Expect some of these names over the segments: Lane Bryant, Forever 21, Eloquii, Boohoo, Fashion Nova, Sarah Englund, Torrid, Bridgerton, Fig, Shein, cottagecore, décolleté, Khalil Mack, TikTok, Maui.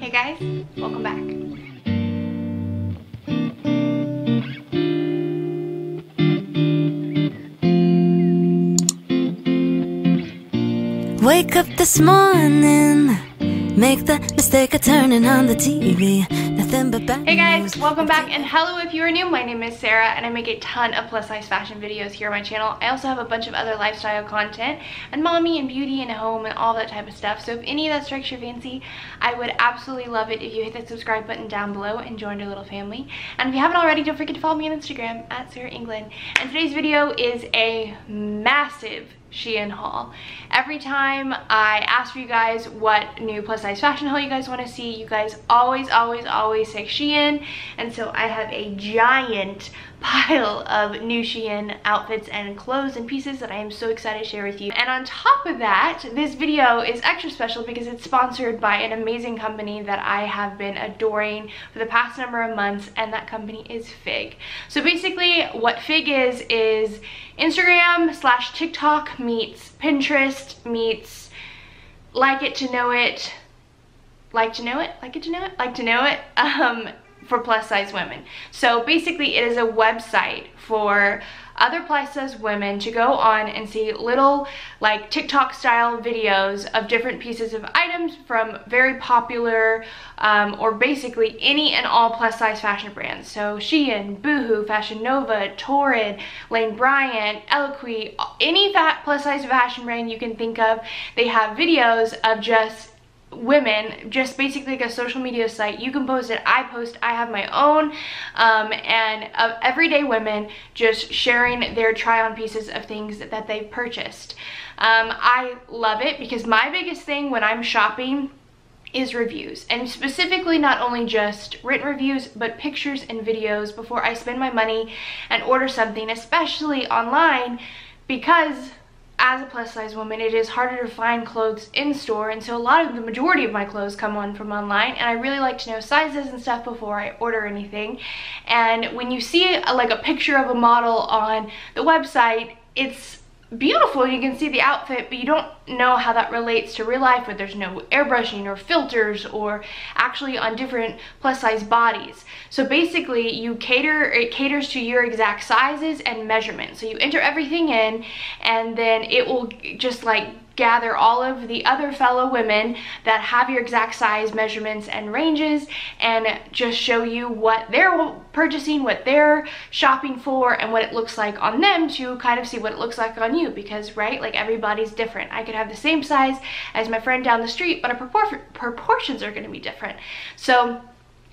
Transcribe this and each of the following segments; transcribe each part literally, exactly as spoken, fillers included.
Hey guys, welcome back. Wake up this morning, make the mistake of turning on the T V. Hey guys, welcome back and hello if you are new. My name is Sarah and I make a ton of plus size fashion videos here on my channel. I also have a bunch of other lifestyle content and mommy and beauty and home and all that type of stuff. So if any of that strikes your fancy, I would absolutely love it if you hit that subscribe button down below and joined our little family. And if you haven't already, don't forget to follow me on Instagram at Sarah Englund. And today's video is a massive Shein haul. Every time I ask for you guys what new plus size fashion haul you guys want to see, you guys always always always say Shein, and so I have a giant pile of new Shein outfits and clothes and pieces that I am so excited to share with you. And on top of that, this video is extra special because it's sponsored by an amazing company that I have been adoring for the past number of months, and that company is Fig. So basically what Fig is is Instagram slash TikTok meets Pinterest meets like it to know it, like to know it, like it to know it, like to know it, um, for plus size women. So basically it is a website for other plus size women to go on and see little like TikTok style videos of different pieces of items from very popular um, or basically any and all plus size fashion brands. So Shein, Boohoo, Fashion Nova, Torrid, Lane Bryant, Eloquii, any fat plus size fashion brand you can think of. They have videos of just women, just basically like a social media site. You can post it, I post, I have my own, um, and of everyday women just sharing their try on pieces of things that, that they've purchased. Um, I love it because my biggest thing when I'm shopping is reviews, and specifically not only just written reviews but pictures and videos before I spend my money and order something, especially online, because as a plus size woman it is harder to find clothes in store, and so a lot of the majority of my clothes come on from online, and I really like to know sizes and stuff before I order anything. And when you see a, like a picture of a model on the website, it's beautiful, you can see the outfit, but you don't know how that relates to real life, where there's no airbrushing or filters or actually on different plus size bodies. So basically you cater, it caters to your exact sizes and measurements, so you enter everything in and then it will just like gather all of the other fellow women that have your exact size measurements and ranges and just show you what they're purchasing, what they're shopping for, and what it looks like on them to kind of see what it looks like on you, because right, like everybody's different. I could have the same size as my friend down the street, but our propor proportions are going to be different. So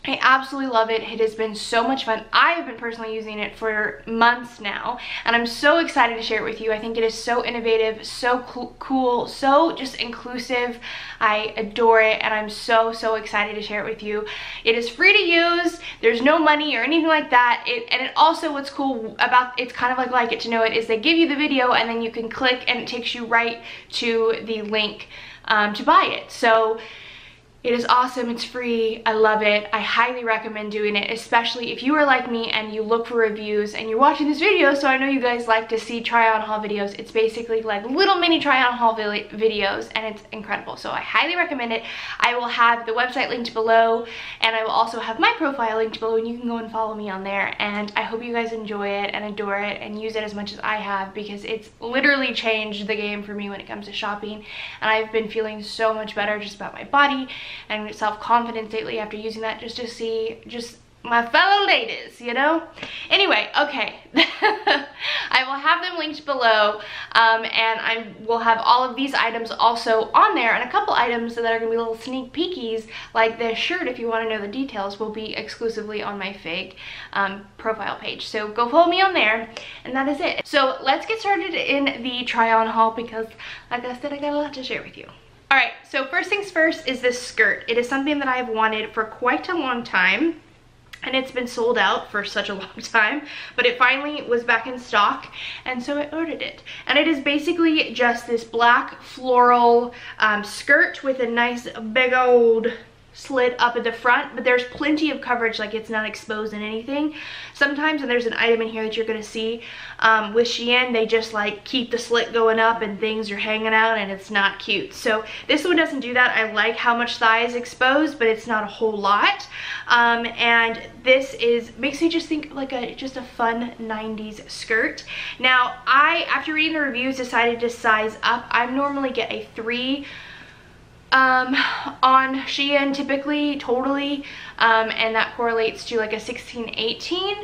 I absolutely love it. It has been so much fun. I have been personally using it for months now, and I'm so excited to share it with you. I think it is so innovative, so cool, so just inclusive. I adore it, and I'm so, so excited to share it with you. It is free to use. There's no money or anything like that. It, and it also, what's cool about, it's kind of like like it to know it, is they give you the video, and then you can click, and it takes you right to the link um, to buy it. So it is awesome, it's free, I love it. I highly recommend doing it, especially if you are like me and you look for reviews and you're watching this video, so I know you guys like to see try on haul videos. It's basically like little mini try on haul videos, and it's incredible, so I highly recommend it. I will have the website linked below, and I will also have my profile linked below, and you can go and follow me on there. And I hope you guys enjoy it and adore it and use it as much as I have, because it's literally changed the game for me when it comes to shopping, and I've been feeling so much better just about my body and self-confidence lately after using that, just to see just my fellow ladies, you know. Anyway, okay. I will have them linked below, um, and I will have all of these items also on there, and a couple items that are gonna be little sneak peekies, like this shirt, if you want to know the details, will be exclusively on my Fig um, profile page, so go follow me on there. And that is it, so let's get started in the try on haul, because like I said, I got a lot to share with you. Alright, so first things first is this skirt. It is something that I have wanted for quite a long time, and it's been sold out for such a long time, but it finally was back in stock, and so I ordered it. And it is basically just this black floral um, skirt with a nice big old slid up at the front, but there's plenty of coverage, like it's not exposed in anything. Sometimes, and there's an item in here that you're going to see, um, with Shein, they just like keep the slit going up and things are hanging out and it's not cute. So this one doesn't do that. I like how much thigh is exposed, but it's not a whole lot. Um, and this is, makes me just think like a, just a fun nineties skirt. Now I, after reading the reviews, decided to size up. I normally get a three um on Shein typically, totally, um and that correlates to like a sixteen eighteen,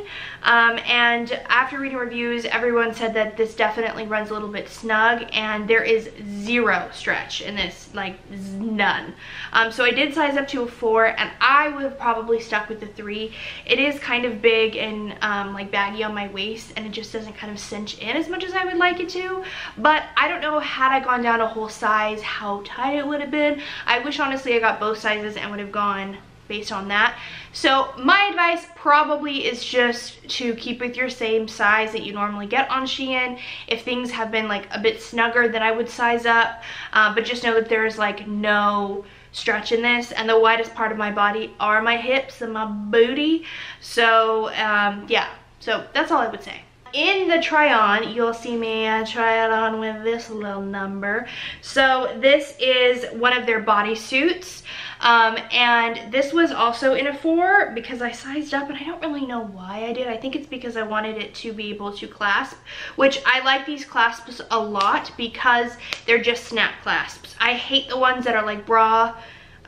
um and after reading reviews, everyone said that this definitely runs a little bit snug, and there is zero stretch in this, like none. Um so I did size up to a four, and I would have probably stuck with the three. It is kind of big and um like baggy on my waist, and it just doesn't kind of cinch in as much as I would like it to, but I don't know, had I gone down a whole size, how tight it would have been. I wish honestly I got both sizes and would have gone based on that. So my advice probably is just to keep with your same size that you normally get on Shein. If things have been like a bit snugger, then I would size up, uh, but just know that there's like no stretch in this, and the widest part of my body are my hips and my booty. So um, yeah, so that's all I would say. In the try on, you'll see me uh, try it on with this little number. So this is one of their bodysuits, um, and this was also in a four because I sized up, and I don't really know why I did. I think it's because I wanted it to be able to clasp, which I like these clasps a lot because they're just snap clasps. I hate the ones that are like bra,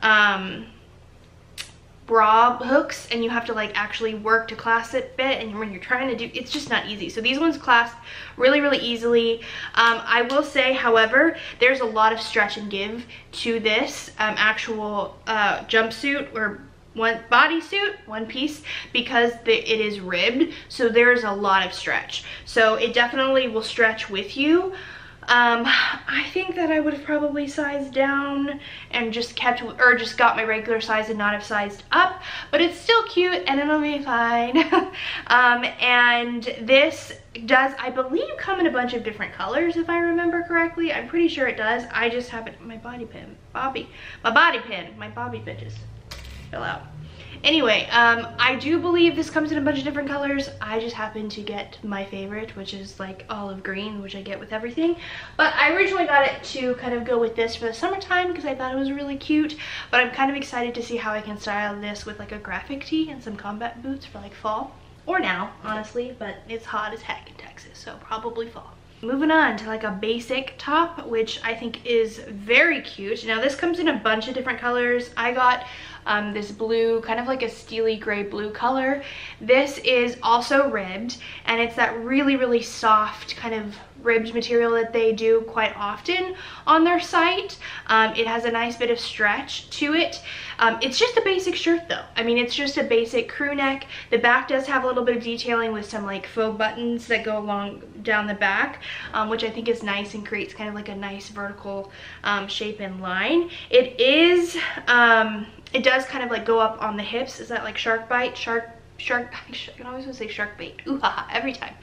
um, bra hooks, and you have to like actually work to clasp it bit, and when you're trying to do, it's just not easy. So these ones clasp really really easily. um I will say, however, there's a lot of stretch and give to this um actual uh jumpsuit or one bodysuit, one piece, because the, it is ribbed, so there's a lot of stretch, so it definitely will stretch with you. Um, I think that I would have probably sized down and just kept, or just got my regular size and not have sized up, but it's still cute and it'll be fine. um, and this does, I believe, come in a bunch of different colors if I remember correctly. I'm pretty sure it does. I just haven't, my body pin, Bobby, my body pin, my Bobby pin just fell out. Anyway, um, I do believe this comes in a bunch of different colors. I just happened to get my favorite, which is like olive green, which I get with everything. But I originally got it to kind of go with this for the summertime because I thought it was really cute. But I'm kind of excited to see how I can style this with like a graphic tee and some combat boots for like fall. Or now, honestly, but it's hot as heck in Texas, so probably fall. Moving on to like a basic top, which I think is very cute. Now this comes in a bunch of different colors. I got um, this blue, kind of like a steely gray blue color. This is also ribbed, and it's that really really soft kind of ribbed material that they do quite often on their site. Um, it has a nice bit of stretch to it. Um, it's just a basic shirt though. I mean, it's just a basic crew neck. The back does have a little bit of detailing with some like faux buttons that go along down the back, um, which I think is nice and creates kind of like a nice vertical um, shape and line. It is, um, it does kind of like go up on the hips. Is that like shark bite? Shark Shark bite. I always want to say shark bait. Ooh, haha, every time.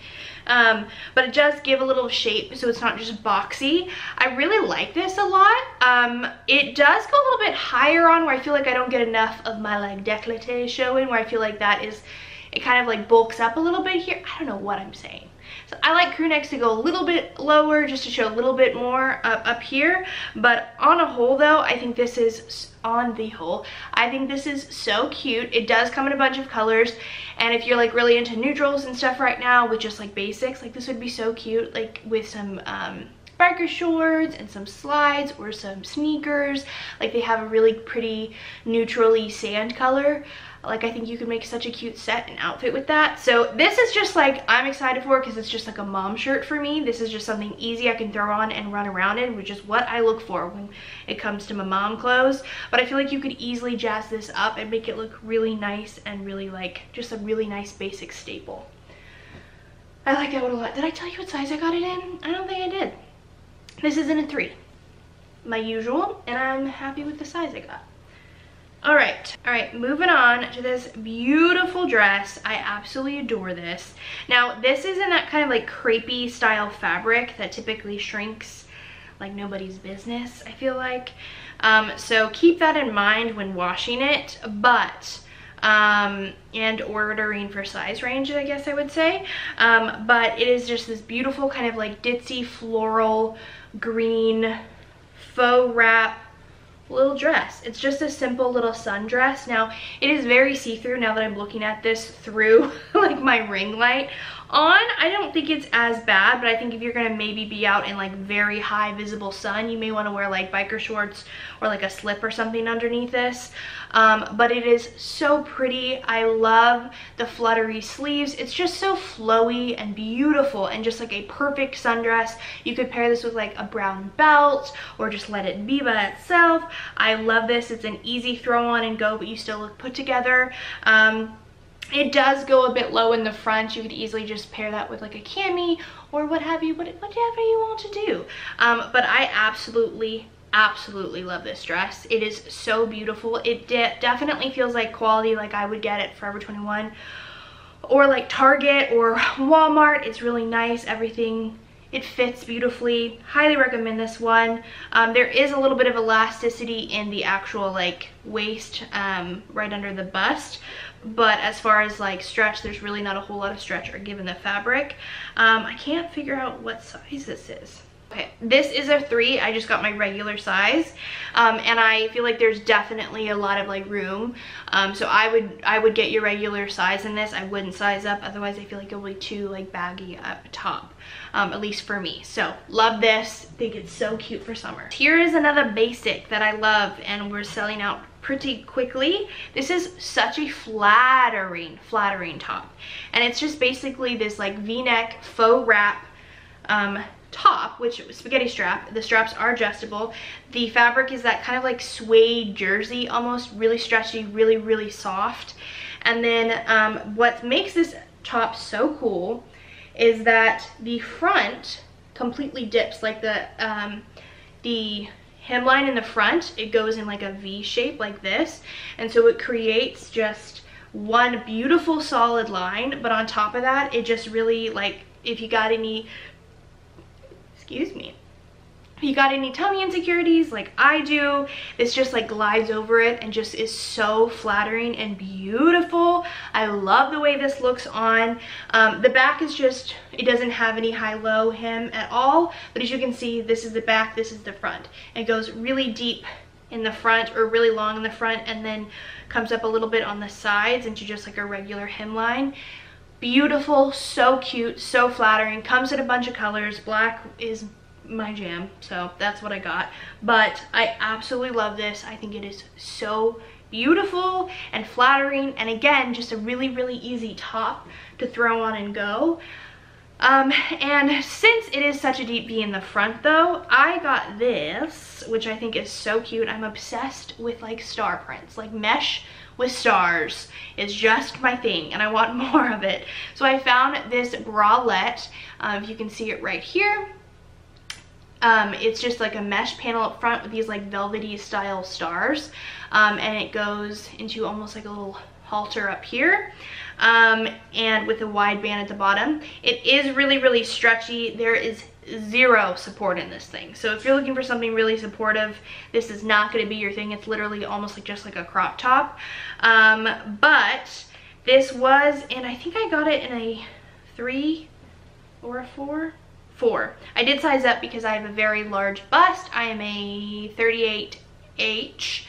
Um, but it does give a little shape, so it's not just boxy. I really like this a lot. Um, it does go a little bit higher on where I feel like I don't get enough of my like décolleté showing, where I feel like that is, it kind of like bulks up a little bit here. I don't know what I'm saying. So I like crew necks to go a little bit lower just to show a little bit more up, up here. But on a whole though, I think this is, on the whole, I think this is so cute. It does come in a bunch of colors, and if you're like really into neutrals and stuff right now with just like basics, like this would be so cute, like with some um, biker shorts and some slides or some sneakers. Like they have a really pretty neutrally sand color. Like I think you could make such a cute set and outfit with that. So this is just like, I'm excited for, because it's just like a mom shirt for me. This is just something easy I can throw on and run around in, which is what I look for when it comes to my mom clothes. But I feel like you could easily jazz this up and make it look really nice and really like just a really nice basic staple. I like that one a lot. Did I tell you what size I got it in? I don't think I did. This is in a three, my usual, and I'm happy with the size I got. All right, all right, moving on to this beautiful dress. I absolutely adore this. Now, this is in that kind of like crepey style fabric that typically shrinks like nobody's business, I feel like. Um, so keep that in mind when washing it, but um, and ordering for size range, I guess I would say. Um, but it is just this beautiful kind of like ditzy floral green faux wrap little dress. It's just a simple little sundress. Now it is very see-through now that I'm looking at this through like my ring light on. I don't think it's as bad, but I think if you're gonna maybe be out in like very high visible sun, you may want to wear like biker shorts or like a slip or something underneath this. Um, but it is so pretty. I love the fluttery sleeves. It's just so flowy and beautiful and just like a perfect sundress. You could pair this with like a brown belt or just let it be by itself. I love this. It's an easy throw on and go, but you still look put together. Um, it does go a bit low in the front. You could easily just pair that with like a cami or what have you, whatever you want to do. Um, but I absolutely, absolutely love this dress. It is so beautiful. It de definitely feels like quality, like I would get at Forever twenty-one or like Target or Walmart. It's really nice. Everything, it fits beautifully. Highly recommend this one. Um, there is a little bit of elasticity in the actual like waist, um, right under the bust. But as far as like stretch, there's really not a whole lot of stretch or given the fabric. Um, I can't figure out what size this is. Okay, this is a three. I just got my regular size, um, and I feel like there's definitely a lot of like room. Um, so I would I would get your regular size in this. I wouldn't size up, otherwise I feel like it'll be too like baggy up top, um, at least for me. So love this. I think it's so cute for summer. Here is another basic that I love, and we're selling out pretty quickly. This is such a flattering, flattering top, and it's just basically this like V-neck faux wrap. Um, top, which was spaghetti strap. The straps are adjustable. The fabric is that kind of like suede jersey, almost really stretchy, really, really soft. And then um, what makes this top so cool is that the front completely dips, like the um, the hemline in the front, it goes in like a V shape like this. And so it creates just one beautiful solid line. But on top of that, it just really like, if you got any Excuse me. If you got any tummy insecurities like I do, this just like glides over it and just is so flattering and beautiful. I love the way this looks on. Um, the back is just, it doesn't have any high-low hem at all, but as you can see, this is the back, this is the front. It goes really deep in the front or really long in the front and then comes up a little bit on the sides into just like a regular hemline. Beautiful, so cute, so flattering. Comes in a bunch of colors. Black is my jam, so that's what I got. But I absolutely love this. I think it is so beautiful and flattering. And again, just a really, really easy top to throw on and go. Um, and since it is such a deep V in the front though, I got this, which I think is so cute. I'm obsessed with like star prints, like mesh with stars is just my thing, and I want more of it. So I found this bralette, um, if you can see it right here. Um, it's just like a mesh panel up front with these like velvety style stars, um, and it goes into almost like a little halter up here, um, and with a wide band at the bottom. It is really, really stretchy. There is zero support in this thing, so if you're looking for something really supportive, this is not going to be your thing. It's literally almost like just like a crop top, um but this was, and I think I got it in a three or a four four I did size up because I have a very large bust. I am a thirty-eight H,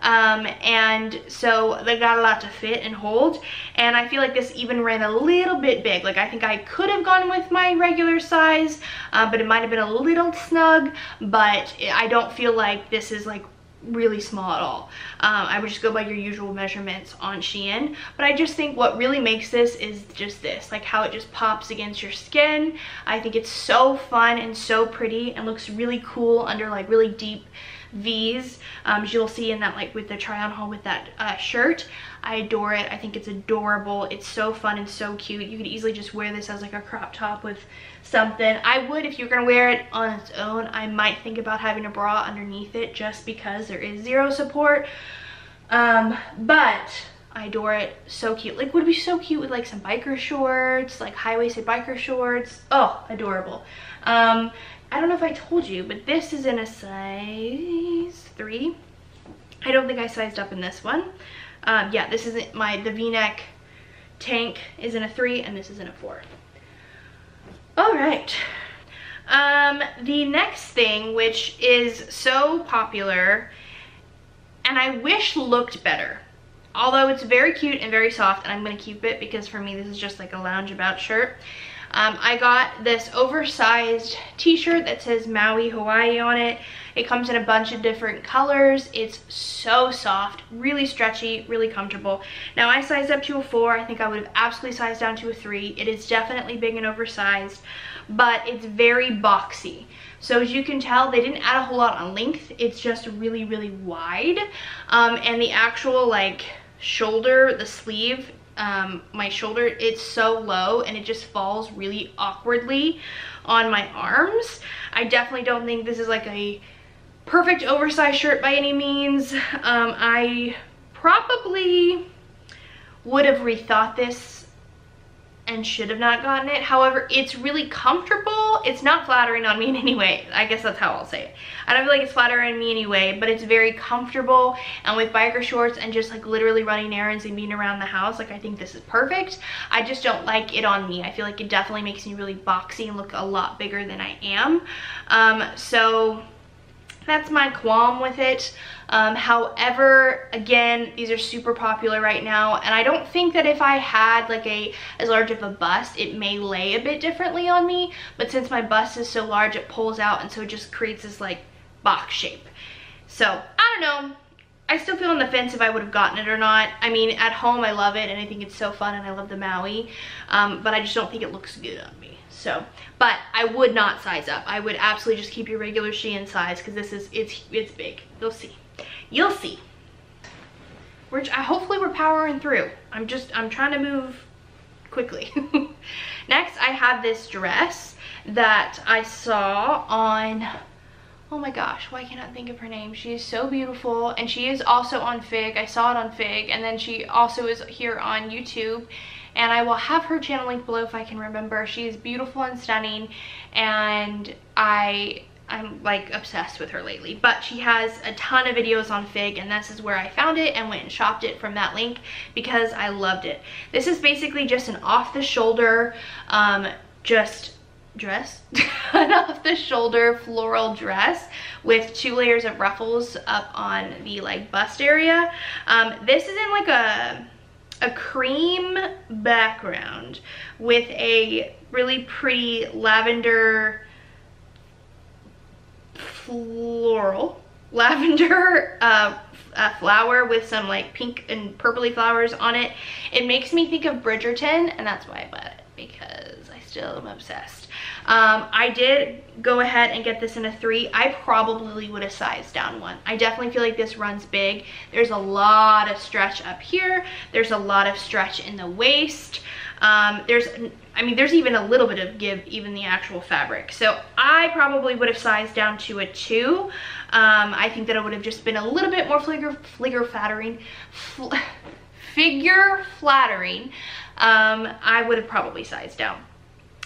um and so they got a lot to fit and hold, and I feel like this even ran a little bit big. Like I think I could have gone with my regular size, uh, but it might have been a little snug, but I don't feel like this is like really small at all. um, I would just go by your usual measurements on Shein, but I just think what really makes this is just this, like how it just pops against your skin. I think it's so fun and so pretty and looks really cool under like really deep V's, um, as you'll see in that like with the try on haul with that uh, shirt. I adore it. I think it's adorable. It's so fun and so cute. You could easily just wear this as like a crop top with something. I would, if you're gonna wear it on its own, I might think about having a bra underneath it just because there is zero support, um, but I adore it. So cute. Like would be so cute with like some biker shorts, like high-waisted biker shorts. Oh, adorable. Um, I don't know if I told you, but this is in a size three. I don't think I sized up in this one. Um, yeah, this isn't my, the V-neck tank is in a three and this is in a four. All right. Um, the next thing, which is so popular and I wish looked better, although it's very cute and very soft, and I'm going to keep it because for me this is just like a lounge about shirt. Um, I got this oversized t-shirt that says Maui, Hawaii on it. It comes in a bunch of different colors. It's so soft, really stretchy, really comfortable. Now I sized up to a four. I think I would have absolutely sized down to a three. It is definitely big and oversized, but it's very boxy. So as you can tell, they didn't add a whole lot on length. It's just really, really wide. Um, and the actual like shoulder, the sleeve, Um, my shoulder, it's so low and it just falls really awkwardly on my arms. I definitely don't think this is like a perfect oversized shirt by any means. Um, I probably would have rethought this and should have not gotten it. However, it's really comfortable. It's not flattering on me in any way. I guess that's how I'll say it. I don't feel like it's flattering on me anyway, but it's very comfortable. And with biker shorts and just like literally running errands and being around the house, like I think this is perfect. I just don't like it on me. I feel like it definitely makes me really boxy and look a lot bigger than I am. Um, so that's my qualm with it. Um, however, again, these are super popular right now, and I don't think that if I had like a as large of a bust, it may lay a bit differently on me, but since my bust is so large, it pulls out, and so it just creates this like box shape. So I don't know, I still feel on the fence if I would have gotten it or not. I mean, at home I love it and I think it's so fun and I love the Maui, um, but I just don't think it looks good on me. So, but I would not size up. I would absolutely just keep your regular Shein size because this is, it's it's big. You'll see. You'll see. We're, hopefully we're powering through. I'm just, I'm trying to move quickly. Next, I have this dress that I saw on, oh my gosh, why can't I think of her name? She is so beautiful, and she is also on Fig. I saw it on Fig, and then she also is here on YouTube. And I will have her channel link below if I can remember. She is beautiful and stunning, and I, I'm like obsessed with her lately. But she has a ton of videos on Fig, and this is where I found it and went and shopped it from that link because I loved it. This is basically just an off-the-shoulder, um, just dress, an off-the-shoulder floral dress with two layers of ruffles up on the like bust area. Um, this is in like a... a cream background with a really pretty lavender floral lavender uh, uh, flower with some like pink and purpley flowers on it. It makes me think of Bridgerton, and that's why I bought it because I still am obsessed. Um, I did go ahead and get this in a three. I probably would have sized down one. I definitely feel like this runs big. There's a lot of stretch up here. There's a lot of stretch in the waist. Um, there's, I mean, there's even a little bit of give, even the actual fabric. So I probably would have sized down to a two. Um, I think that it would have just been a little bit more figure, figure flattering, fl figure flattering. Um, I would have probably sized down.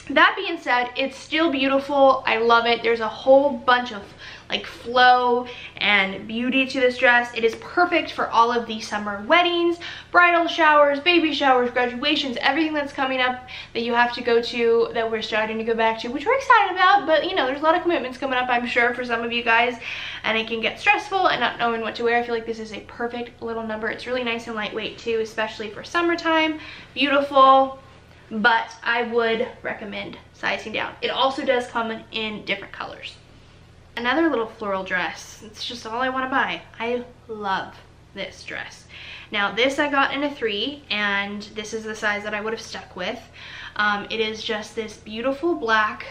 That being said, it's still beautiful. I love it. There's a whole bunch of like flow and beauty to this dress. It is perfect for all of the summer weddings, bridal showers, baby showers, graduations, everything that's coming up that you have to go to, that we're starting to go back to, which we're excited about, but you know, there's a lot of commitments coming up, I'm sure, for some of you guys, and it can get stressful and not knowing what to wear. I feel like this is a perfect little number. It's really nice and lightweight too, especially for summertime. Beautiful. But I would recommend sizing down. It also does come in different colors. Another little floral dress. It's just all I want to buy. I love this dress. Now this I got in a three, and this is the size that I would have stuck with. Um, it is just this beautiful black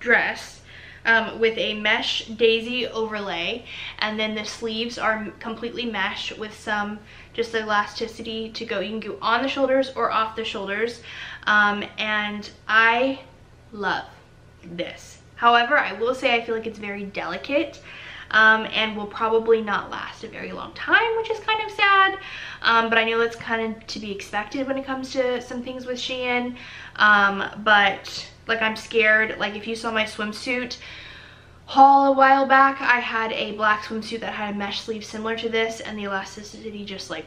dress um, with a mesh daisy overlay, and then the sleeves are completely mesh with some just the elasticity to go. You can go on the shoulders or off the shoulders. Um, and I love this. However, I will say I feel like it's very delicate um, and will probably not last a very long time, which is kind of sad. Um, but I know that's kind of to be expected when it comes to some things with Shein. Um, but Like, I'm scared. Like, if you saw my swimsuit haul a while back, I had a black swimsuit that had a mesh sleeve similar to this, and the elasticity just, like,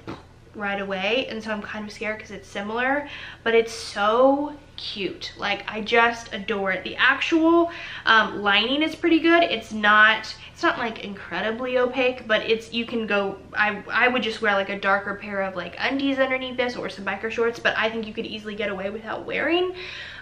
right away. And so I'm kind of scared because it's similar, but it's so cute. Like, I just adore it. The actual um, lining is pretty good. It's not it's not like incredibly opaque, but it's you can go I, I would just wear like a darker pair of like undies underneath this or some biker shorts, but I think you could easily get away without wearing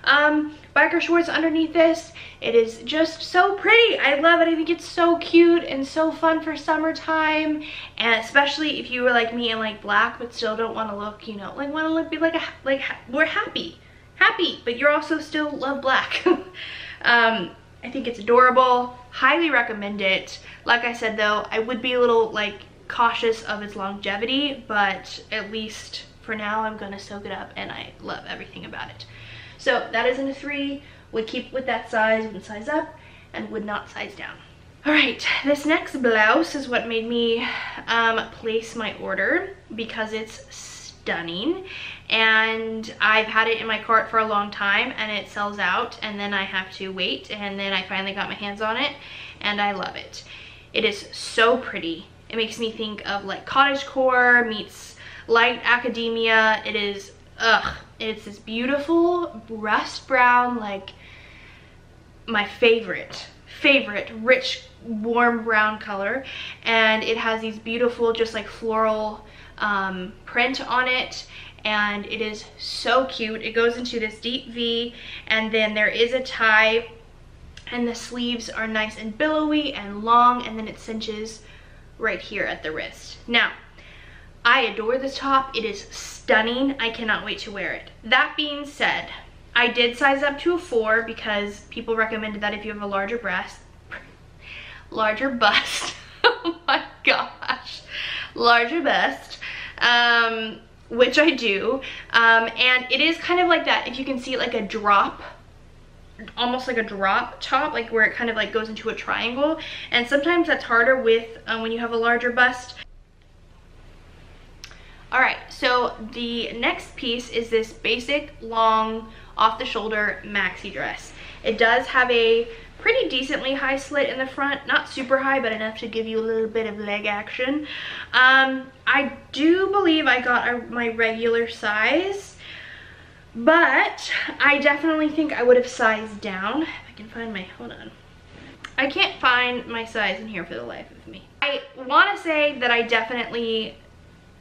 um, biker shorts underneath this. It is just so pretty. I love it. I think it's so cute and so fun for summertime, and especially if you were like me and like black but still don't want to look, you know, like want to look be like a like we're happy happy but you're also still love black. um I think it's adorable. Highly recommend it. Like I said though, I would be a little like cautious of its longevity, but at least for now I'm gonna soak it up, and I love everything about it. So that is in a three. Would keep with that size, wouldn't size up, and would not size down. All right, this next blouse is what made me um place my order, because it's stunning, and I've had it in my cart for a long time and it sells out, and then I have to wait, and then I finally got my hands on it and I love it. It is so pretty. It makes me think of like cottagecore meets light academia. It is ugh it's this beautiful rust brown, like my favorite favorite rich warm brown color, and it has these beautiful just like floral um print on it, and it is so cute. It goes into this deep V, and then there is a tie, and the sleeves are nice and billowy and long, and then it cinches right here at the wrist. Now I adore this top. It is stunning. I cannot wait to wear it. That being said, I did size up to a four because people recommended that if you have a larger breast larger bust oh my gosh larger bust um which I do, um and it is kind of like that, if you can see, like a drop, almost like a drop top, like where it kind of like goes into a triangle, and sometimes that's harder with um, when you have a larger bust. All right, so the next piece is this basic long off the shoulder maxi dress. It does have a pretty decently high slit in the front, not super high, but enough to give you a little bit of leg action. Um, I do believe I got a, my regular size, but I definitely think I would have sized down. If I can find my, hold on. I can't find my size in here for the life of me. I wanna say that I definitely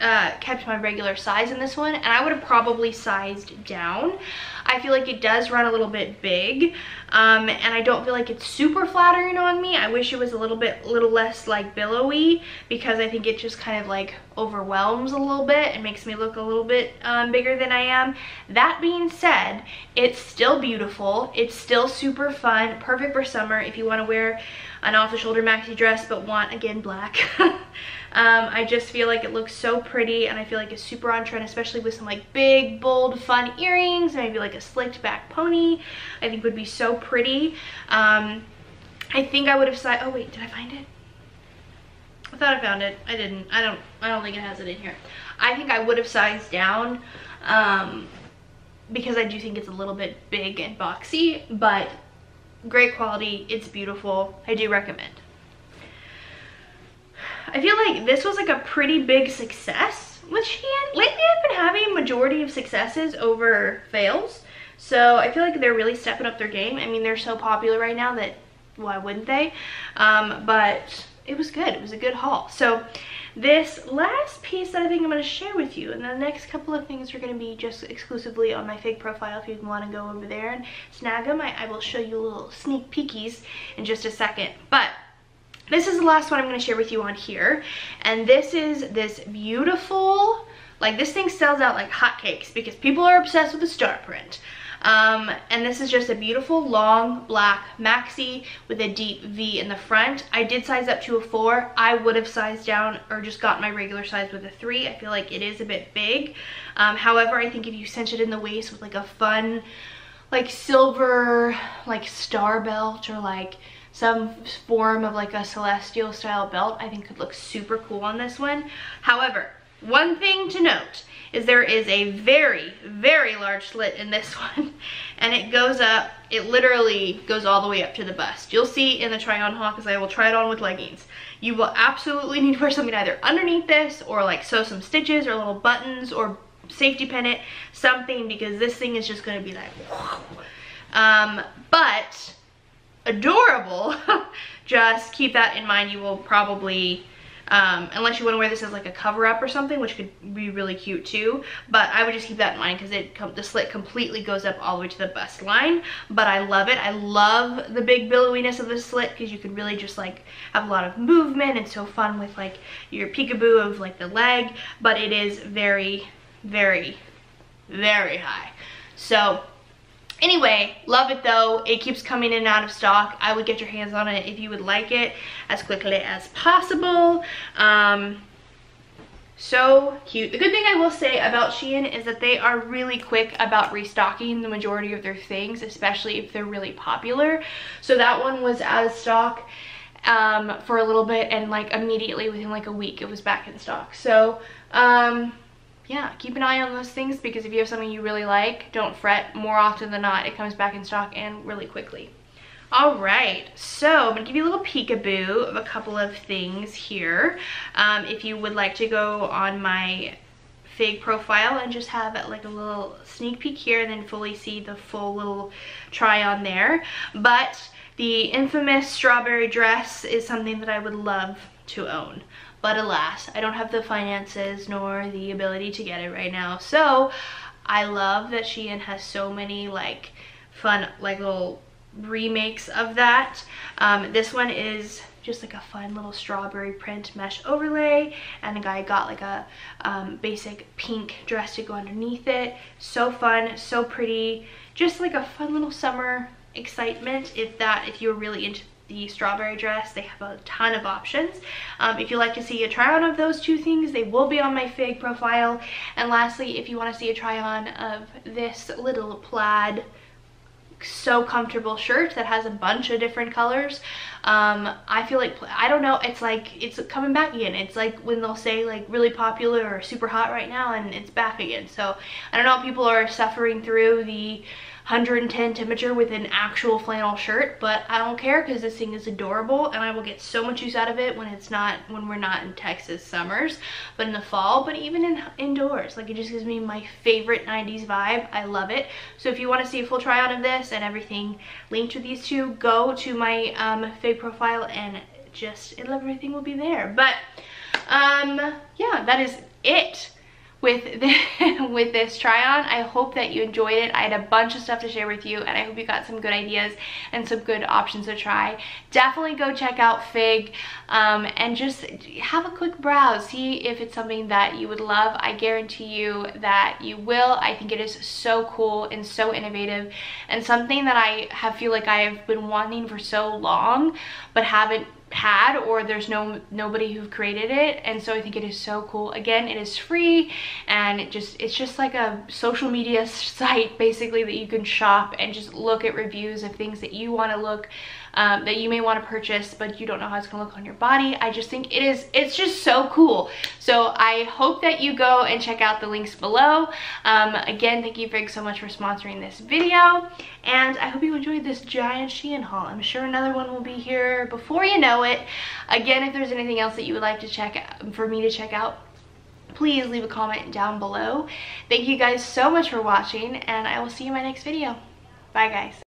uh, kept my regular size in this one, and I would have probably sized down. I feel like it does run a little bit big, um, and I don't feel like it's super flattering on me. I wish it was a little bit, little less like billowy, because I think it just kind of like overwhelms a little bit and makes me look a little bit um, bigger than I am. That being said, it's still beautiful. It's still super fun, perfect for summer if you want to wear an off-the-shoulder maxi dress but want, again, black. um, I just feel like it looks so pretty, and I feel like it's super on trend, especially with some like big, bold, fun earrings, maybe like a slicked back pony. I think would be so pretty. Um, I think I would have sized, oh wait, did I find it? I thought I found it. I didn't. I don't, I don't think it has it in here. I think I would have sized down, um, because I do think it's a little bit big and boxy, but great quality. It's beautiful. I do recommend. I feel like this was like a pretty big success with Shein. Lately I've been having majority of successes over fails, so I feel like they're really stepping up their game. I mean, they're so popular right now that why wouldn't they? Um, but it was good. It was a good haul. So this last piece that I think I'm going to share with you, and the next couple of things are going to be just exclusively on my Fig profile if you want to go over there and snag them. I, I will show you little sneak peekies in just a second, but this is the last one I'm going to share with you on here, and this is this beautiful, like this thing sells out like hotcakes because people are obsessed with the star print. Um, and this is just a beautiful long black maxi with a deep V in the front. I did size up to a four. I would have sized down or just got my regular size with a three. I feel like it is a bit big. Um, however, I think if you cinch it in the waist with like a fun, like silver, like star belt, or like some form of like a celestial style belt, I think could look super cool on this one. However, one thing to note is there is a very, very large slit in this one, and it goes up, it literally goes all the way up to the bust. You'll see in the try on haul, because I will try it on with leggings. You will absolutely need to wear something either underneath this, or like sew some stitches or little buttons or safety pin it, something, because this thing is just going to be like, whoa. Um, but adorable. Just keep that in mind. You will probably, um, unless you want to wear this as like a cover up or something, which could be really cute too, but I would just keep that in mind, because it com the slit completely goes up all the way to the bust line. But I love it. I love the big billowiness of the slit, because you can really just like have a lot of movement, and so fun with like your peekaboo of like the leg. But it is very, very, very high. So anyway, love it though. It keeps coming in and out of stock. I would get your hands on it if you would like it as quickly as possible. Um, so cute. The good thing I will say about Shein is that they are really quick about restocking the majority of their things, especially if they're really popular. So that one was out of stock um, for a little bit, and like immediately within like a week it was back in stock. So um, yeah, keep an eye on those things, because if you have something you really like, don't fret. More often than not, it comes back in stock and really quickly. All right, so I'm gonna give you a little peekaboo of a couple of things here. Um, if you would like to go on my Fig profile and just have like a little sneak peek here, and then fully see the full little try on there. But the infamous strawberry dress is something that I would love to own. But alas, I don't have the finances nor the ability to get it right now. So I love that Shein has so many like fun, like little remakes of that. Um, this one is just like a fun little strawberry print mesh overlay, and a guy got like a um, basic pink dress to go underneath it. So fun, so pretty, just like a fun little summer excitement. If that, if you're really into the strawberry dress, they have a ton of options. Um, if you like to see a try on of those two things, they will be on my Fig profile. And lastly, if you want to see a try on of this little plaid, so comfortable shirt that has a bunch of different colors, um, I feel like, I don't know, it's like it's coming back again. It's like when they'll say like really popular or super hot right now, and it's back again. So I don't know if people are suffering through the one hundred ten temperature with an actual flannel shirt, but I don't care, because this thing is adorable, and I will get so much use out of it when it's not, when we're not in Texas summers, but in the fall, but even in indoors, like it just gives me my favorite nineties vibe. I love it. So if you want to see a full try on of this and everything linked with these two, go to my um, Fig profile, and just everything will be there. But um, yeah, that is it with this, with this try on. I hope that you enjoyed it. I had a bunch of stuff to share with you, and I hope you got some good ideas and some good options to try. Definitely go check out Fig um, and just have a quick browse. See if it's something that you would love. I guarantee you that you will. I think it is so cool and so innovative, and something that I have feel like I have been wanting for so long, but haven't had, or there's no nobody who created it. And so I think it is so cool. Again, it is free, and it just it's just like a social media site basically that you can shop and just look at reviews of things that you want to look um, that you may want to purchase, but you don't know how it's gonna look on your body. I just think it is it's just so cool. So I hope that you go and check out the links below. Um, again, thank you Fig so much for sponsoring this video, and I hope you enjoyed this giant Shein haul. I'm sure another one will be here before you know it. Again, if there's anything else that you would like to check out, for me to check out, please leave a comment down below. Thank you guys so much for watching, and I will see you in my next video. Bye guys.